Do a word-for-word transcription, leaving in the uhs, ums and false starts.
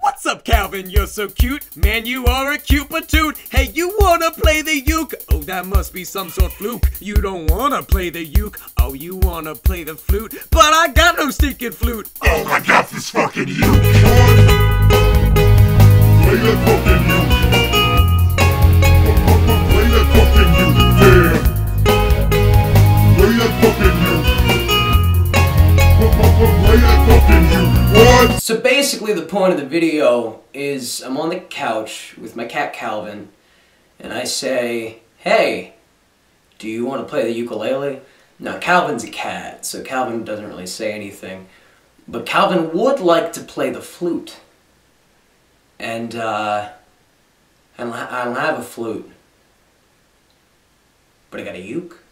What's up, Calvin? You're so cute. Man, you are a cupitude. Hey, you wanna play the uke? Oh, that must be some sort of fluke. You don't wanna play the uke. Oh, you wanna play the flute. But I got no stinking flute. Oh, I got this fucking uke. Play the fucking uke. Play the fucking uke. Yeah. Play the fucking uke. So basically the point of the video is I'm on the couch with my cat Calvin and I say, hey, do you want to play the ukulele? Now Calvin's a cat, so Calvin doesn't really say anything, but Calvin would like to play the flute. And uh, I don't have a flute, but I got a uke.